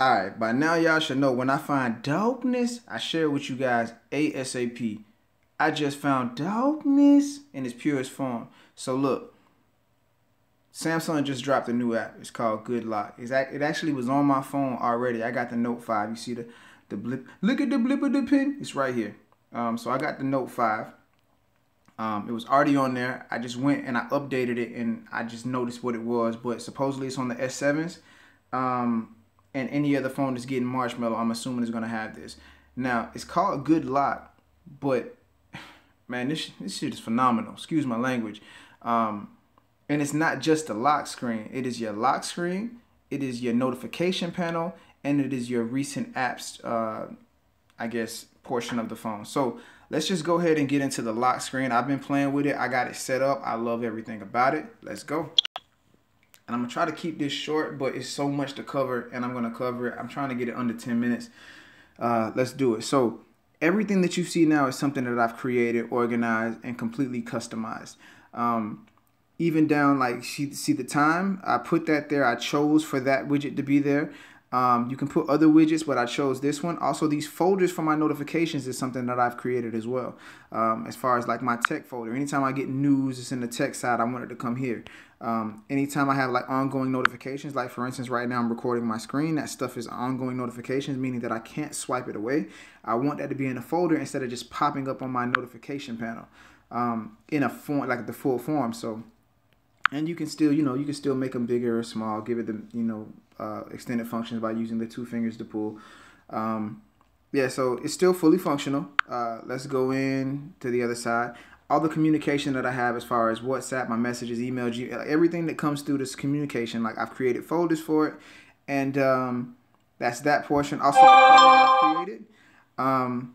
All right, by now y'all should know when I find dopeness, I share it with you guys ASAP. I just found dopeness in its purest form. So look, Samsung just dropped a new app. It's called Good Lock. It actually was on my phone already. I got the Note 5. You see the blip? Look at the blip of the pin. It's right here. So I got the Note 5. It was already on there. I just went and I updated it and I just noticed what it was. But supposedly it's on the S7s. And any other phone that's getting Marshmallow, I'm assuming is going to have this. Now, it's called Good Lock, but man, this shit is phenomenal. Excuse my language. And it's not just the lock screen. It is your lock screen, it is your notification panel, and it is your recent apps, I guess, portion of the phone. So let's just go ahead and get into the lock screen. I've been playing with it. I got it set up. I love everything about it. Let's go. And I'm gonna try to keep this short, but it's so much to cover and I'm gonna cover it. I'm trying to get it under 10 minutes. Let's do it. So everything that you see now is something that I've created, organized, and completely customized. Even down, like, see the time, I put that there. I chose for that widget to be there. You can put other widgets, but I chose this one. Also, these folders for my notifications is something that I've created as well. As far as like my tech folder, anytime I get news, it's in the tech side. I want it to come here. Anytime I have like ongoing notifications, like for instance, right now I'm recording my screen. That stuff is ongoing notifications, meaning that I can't swipe it away. I want that to be in a folder instead of just popping up on my notification panel in a form, like the full form. So. And you can still, you know, you can still make them bigger or small, give it the, you know, extended functions by using the two fingers to pull. Yeah, so it's still fully functional. Let's go in to the other side. All the communication that I have as far as WhatsApp, my messages, email, Gmail, everything that comes through this communication, like I've created folders for it. And that's that portion. Also, I've created.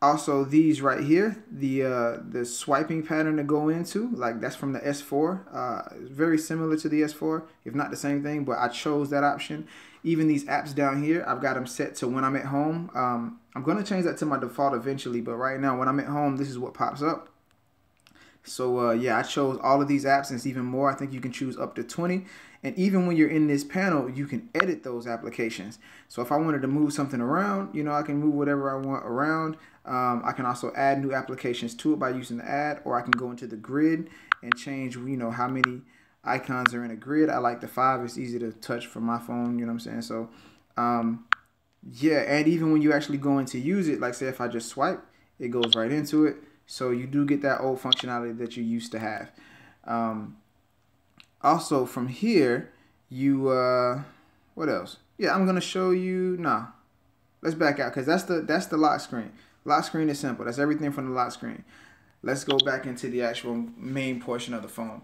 Also, these right here, the swiping pattern to go into, like that's from the S4. Very similar to the S4, if not the same thing, but I chose that option. Even these apps down here, I've got them set to when I'm at home. I'm going to change that to my default eventually, but right now when I'm at home, this is what pops up. So yeah, I chose all of these apps and it's even more. I think you can choose up to 20. And even when you're in this panel, you can edit those applications. So if I wanted to move something around, you know, I can move whatever I want around. I can also add new applications to it by using the add, or I can go into the grid and change, you know, how many icons are in a grid. I like the 5. It's easy to touch for my phone. You know what I'm saying? So yeah, and even when you actually go in to use it, like say if I just swipe, it goes right into it. So you do get that old functionality that you used to have. Also from here, you, what else? Yeah, I'm going to show you, nah, let's back out because that's the lock screen. Lock screen is simple. That's everything from the lock screen. Let's go back into the actual main portion of the phone.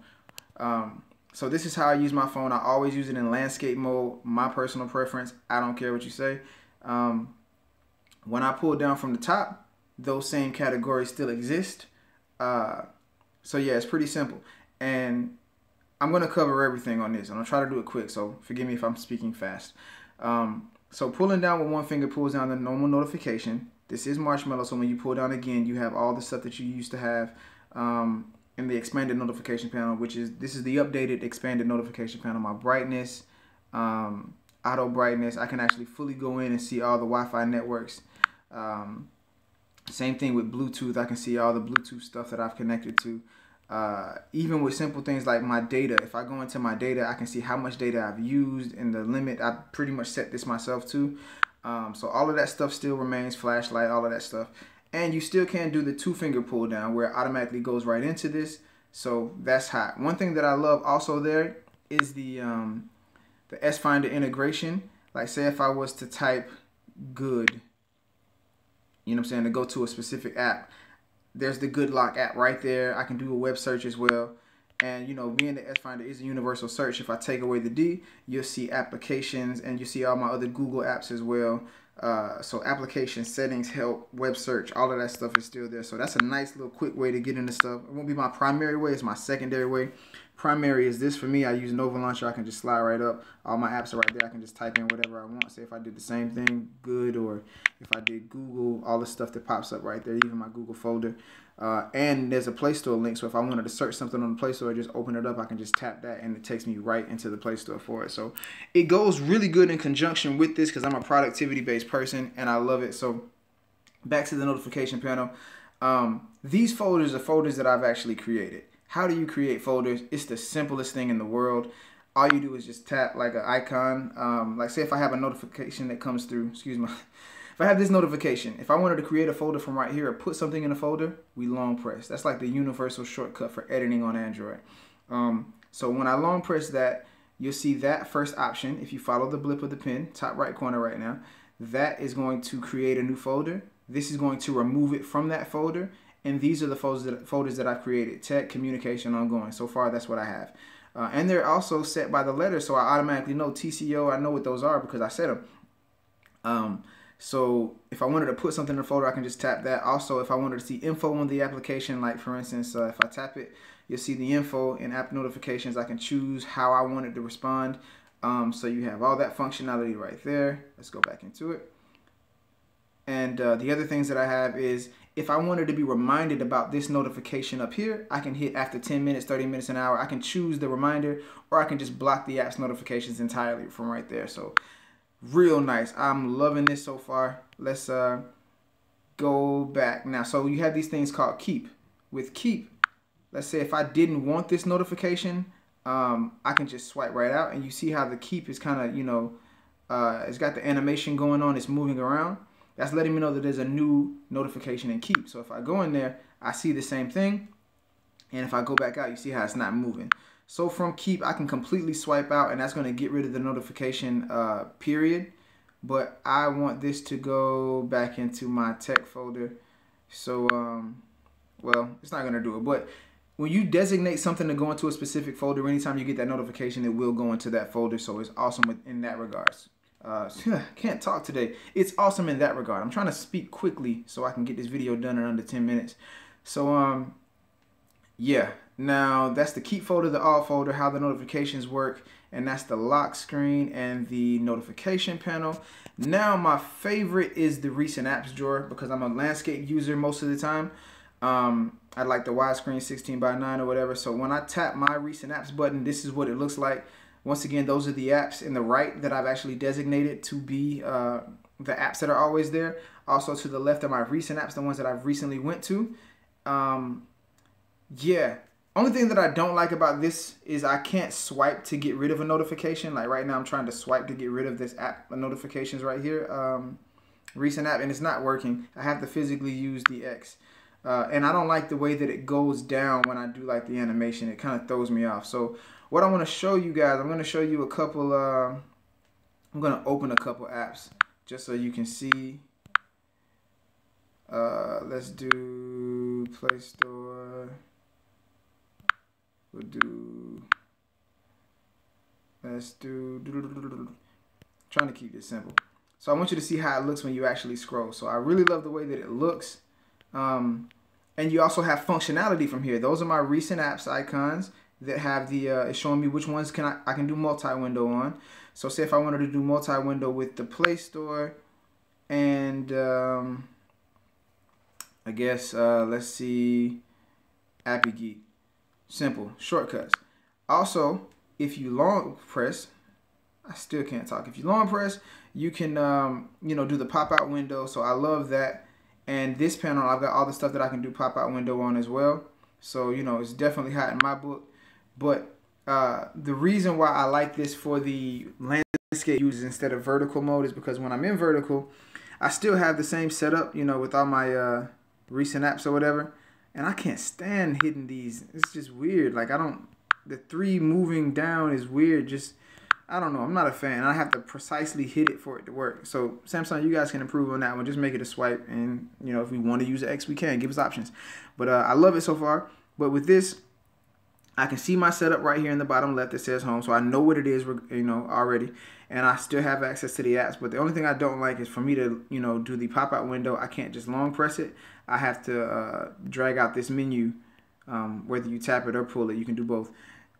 So this is how I use my phone. I always use it in landscape mode, my personal preference. I don't care what you say. When I pull down from the top, those same categories still exist. So yeah, it's pretty simple. And I'm going to cover everything on this. I'm going to try to do it quick, so forgive me if I'm speaking fast. So pulling down with one finger pulls down the normal notification. This is Marshmallow, so when you pull down again, you have all the stuff that you used to have in the expanded notification panel, which is, this is the updated expanded notification panel. My brightness, auto brightness. I can actually fully go in and see all the Wi-Fi networks. Same thing with Bluetooth. I can see all the Bluetooth stuff that I've connected to. Even with simple things like my data, if I go into my data, I can see how much data I've used and the limit. I pretty much set this myself to. So all of that stuff still remains, flashlight, all of that stuff. And you still can do the two finger pull down where it automatically goes right into this. So that's hot. One thing that I love also there is the S Finder integration. Like say if I was to type good, you know what I'm saying, to go to a specific app, there's the Good Lock app right there. I can do a web search as well. And, you know, being the S Finder is a universal search. If I take away the D, you'll see applications and you see all my other Google apps as well. So application settings, help, web search, all of that stuff is still there. So that's a nice little quick way to get into stuff. It won't be my primary way. It's my secondary way. Primary is this for me. I use Nova Launcher. I can just slide right up. All my apps are right there. I can just type in whatever I want. Say if I did the same thing, good, or if I did Google, all the stuff that pops up right there, even my Google folder. And there's a Play Store link, so if I wanted to search something on the Play Store, just open it up, I can just tap that, and it takes me right into the Play Store for it. So it goes really good in conjunction with this because I'm a productivity-based person, and I love it. So back to the notification panel. These folders are folders that I've actually created. How do you create folders? It's the simplest thing in the world. All you do is just tap like an icon. Like say if I have a notification that comes through, excuse me, if I have this notification, if I wanted to create a folder from right here or put something in a folder, we long press. That's like the universal shortcut for editing on Android. So when I long press that, you'll see that first option. If you follow the blip of the pen, top right corner right now, that is going to create a new folder. This is going to remove it from that folder. And these are the folders that I've created: tech, communication, ongoing. So far, that's what I have. And they're also set by the letter, so I automatically know TCO. I know what those are because I set them. So if I wanted to put something in a folder, I can just tap that. Also, if I wanted to see info on the application, like for instance, if I tap it, you'll see the info and app notifications. I can choose how I wanted to respond. So you have all that functionality right there. Let's go back into it. And the other things that I have is if I wanted to be reminded about this notification up here, I can hit after 10 minutes, 30 minutes, an hour. I can choose the reminder, or I can just block the app's notifications entirely from right there. So real nice. I'm loving this so far. Let's go back now. So you have these things called Keep. With Keep, let's say if I didn't want this notification, I can just swipe right out, and you see how the Keep is kind of, you know, it's got the animation going on. It's moving around. That's letting me know that there's a new notification in Keep. So if I go in there, I see the same thing. And if I go back out, you see how it's not moving. So from Keep, I can completely swipe out, and that's going to get rid of the notification period. But I want this to go back into my tech folder. So, well, it's not going to do it. But when you designate something to go into a specific folder, anytime you get that notification, it will go into that folder. So it's awesome in that regards. Can't talk today. It's awesome in that regard. I'm trying to speak quickly so I can get this video done in under 10 minutes. So yeah, now that's the Keep folder, the All folder, how the notifications work, and that's the lock screen and the notification panel. Now my favorite is the recent apps drawer because I'm a landscape user most of the time. I like the widescreen 16:9 or whatever. So when I tap my recent apps button, this is what it looks like. Once again, those are the apps in the right that I've actually designated to be the apps that are always there. Also to the left are my recent apps, the ones that I've recently went to. Yeah, only thing that I don't like about this is I can't swipe to get rid of a notification. Like right now, I'm trying to swipe to get rid of this app notifications right here, recent app, and it's not working. I have to physically use the X. And I don't like the way that it goes down when I do like the animation. It kind of throws me off. So what I want to show you guys, I'm going to show you a couple, I'm going to open a couple apps just so you can see. Let's do Play Store. We'll do, let's do, trying to keep this simple. So I want you to see how it looks when you actually scroll. So I really love the way that it looks. And you also have functionality from here. Those are my recent apps icons that have the, it's showing me which ones can I can do multi-window on. So say if I wanted to do multi-window with the Play Store and, I guess, let's see, Appy Geek. Simple, shortcuts. Also, if you long press, I still can't talk. If you long press, you can, you know, do the pop-out window. So I love that. And this panel, I've got all the stuff that I can do pop-out window on as well. So, you know, it's definitely hot in my book. But the reason why I like this for the landscape users instead of vertical mode is because when I'm in vertical, I still have the same setup, you know, with all my recent apps or whatever. And I can't stand hitting these. It's just weird. Like, I don't, the three moving down is weird. Just, I don't know. I'm not a fan. I have to precisely hit it for it to work. So Samsung, you guys can improve on that one. Just make it a swipe. And, you know, if we want to use the X, we can. Give us options. But I love it so far. But with this, I can see my setup right here in the bottom left that says home. So I know what it is, you know, already. And I still have access to the apps. But the only thing I don't like is for me to, you know, do the pop-out window, I can't just long press it. I have to drag out this menu, whether you tap it or pull it. You can do both.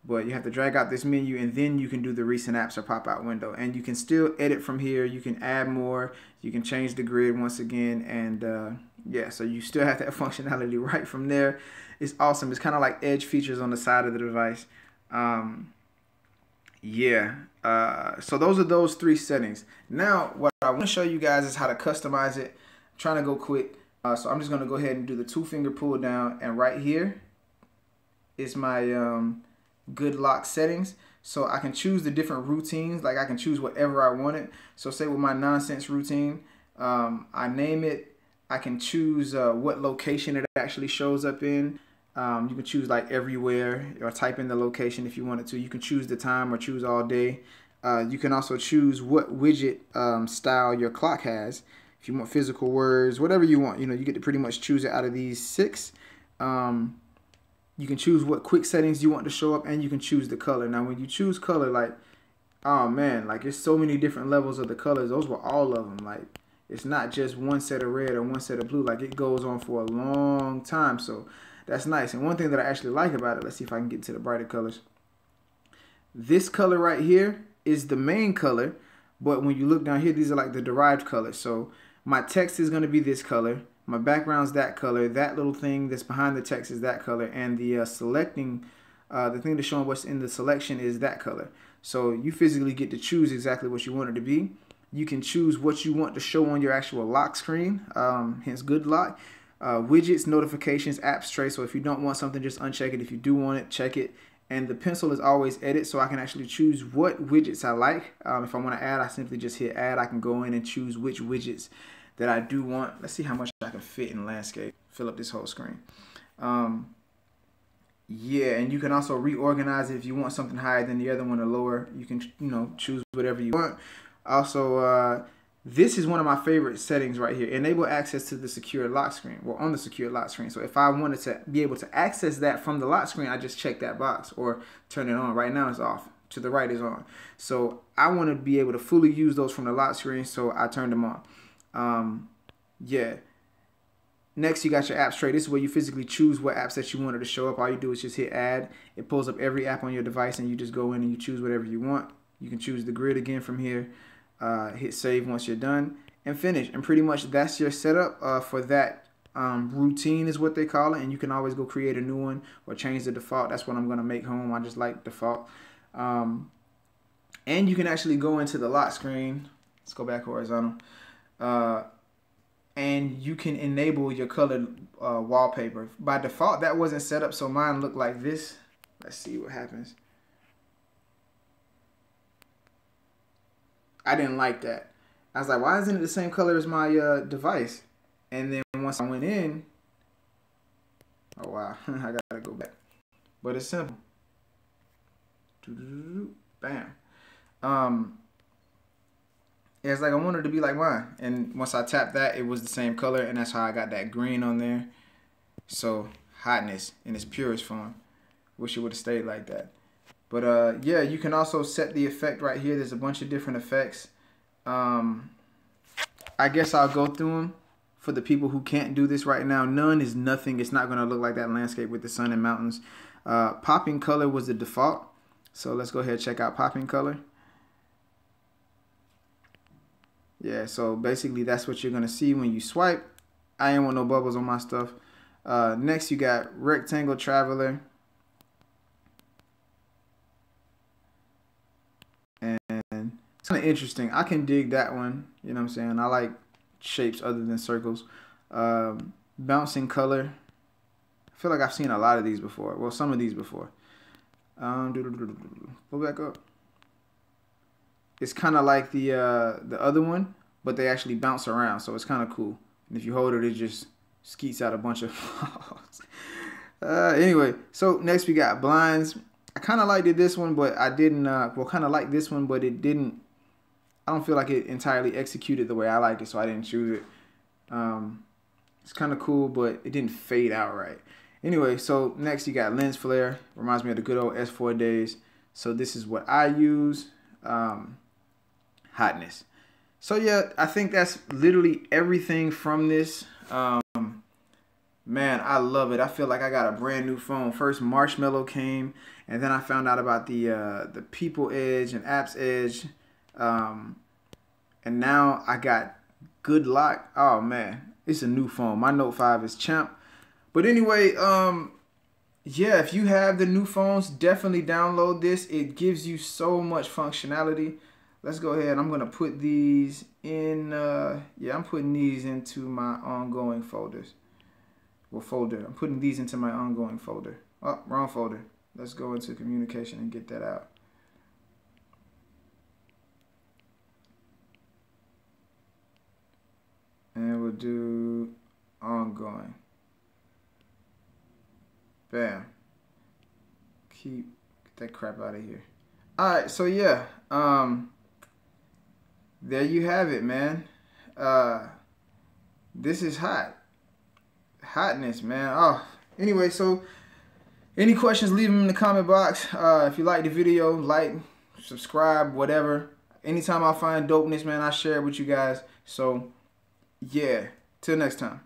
but you have to drag out this menu and then you can do the recent apps or pop-out window. And you can still edit from here, you can add more, you can change the grid once again, and yeah, so you still have that functionality right from there. It's awesome. It's kind of like edge features on the side of the device. So those are those three settings. Now what I want to show you guys is how to customize it. I'm trying to go quick, so I'm just going to go ahead and do the 2-finger pull down, and right here is my Good Lock settings. So I can choose the different routines, like I can choose whatever I wanted. So say with my nonsense routine, I name it, I can choose what location it actually shows up in. You can choose like everywhere or type in the location if you wanted to. You can choose the time or choose all day. You can also choose what widget style your clock has. If you want physical words, whatever you want, you know, you get to pretty much choose it out of these 6. You can choose what quick settings you want to show up, and you can choose the color. Now when you choose color, like, oh man, like there's so many different levels of the colors. Those were all of them. Like, it's not just one set of red or one set of blue. Like, it goes on for a long time. So that's nice. And one thing that I actually like about it, let's see if I can get to the brighter colors. This color right here is the main color, but when you look down here, these are like the derived colors. So my text is going to be this color, my background's that color, that little thing that's behind the text is that color, and the selecting, the thing that's showing what's in the selection is that color. So you physically get to choose exactly what you want it to be. You can choose what you want to show on your actual lock screen, hence Good Lock. Widgets, notifications, apps tray. So if you don't want something, just uncheck it. If you do want it, check it. And the pencil is always edit, so I can actually choose what widgets I like. If I want to add, I simply just hit add. I can go in and choose which widgets that I do want. Let's see how much I can fit in landscape. Fill up this whole screen. Yeah, and you can also reorganize it. If you want something higher than the other one or lower, you can, you know, choose whatever you want. Also, this is one of my favorite settings right here. Enable access to the secure lock screen. Well, on the secure lock screen. So if I wanted to be able to access that from the lock screen, I just check that box or turn it on. Right now it's off. To the right is on. So I want to be able to fully use those from the lock screen, so I turned them on. Yeah. Next, you got your apps tray. This is where you physically choose what apps that you wanted to show up. All you do is just hit add. It pulls up every app on your device, and you just go in and you choose whatever you want. You can choose the grid again from here. Hit save once you're done and finish, and pretty much that's your setup for that routine is what they call it. And you can always go create a new one or change the default. That's what I'm gonna make home. I just like default. And you can actually go into the lock screen, let's go back horizontal, and you can enable your colored wallpaper. By default that wasn't set up, so mine looked like this. Let's see what happens. I didn't like that. I was like, why isn't it the same color as my device? And then once I went in, oh wow, I gotta go back. But it's simple. Bam. It's like I wanted to be like mine. And once I tapped that, it was the same color, and that's how I got that green on there. So hotness in its purest form. Wish it would have stayed like that. But yeah, you can also set the effect right here. There's a bunch of different effects. I guess I'll go through them for the people who can't do this right now. None is nothing. It's not going to look like that landscape with the sun and mountains. Popping color was the default. So let's go ahead and check out popping color. Yeah, so basically that's what you're going to see when you swipe. I ain't want no bubbles on my stuff. Next, you got rectangle traveler. Kind of interesting. I can dig that one. You know what I'm saying? I like shapes other than circles. Bouncing color. I feel like I've seen a lot of these before. Well, some of these before. Go back up. It's kind of like the other one, but they actually bounce around, so it's kind of cool. And if you hold it, it just skeets out a bunch of balls. Anyway, so next we got blinds. I kind of liked this one, but I didn't. Well, kind of like this one, but it didn't. I don't feel like it entirely executed the way I like it, so I didn't choose it. It's kind of cool, but it didn't fade out right. Anyway, so next you got lens flare. Reminds me of the good old S4 days. So this is what I use. Hotness. So yeah, I think that's literally everything from this. man, I love it. I feel like I got a brand new phone. First Marshmallow came, and then I found out about the People Edge and Apps Edge, and now I got Good Lock. Oh man, it's a new phone. My Note 5 is champ. But anyway, yeah, if you have the new phones, definitely download this. It gives you so much functionality. Let's go ahead. I'm gonna put these in. Yeah, I'm putting these into my ongoing folders. Well, folder. I'm putting these into my ongoing folder. Oh, wrong folder. Let's go into communication and get that out. And we'll do ongoing. Bam. Get that crap out of here. All right, so yeah. There you have it, man. This is hot. Hotness, man. Oh, anyway, so any questions, leave them in the comment box. If you like the video, like, subscribe, whatever. Anytime I find dopeness, man, I share it with you guys. So, yeah, till next time.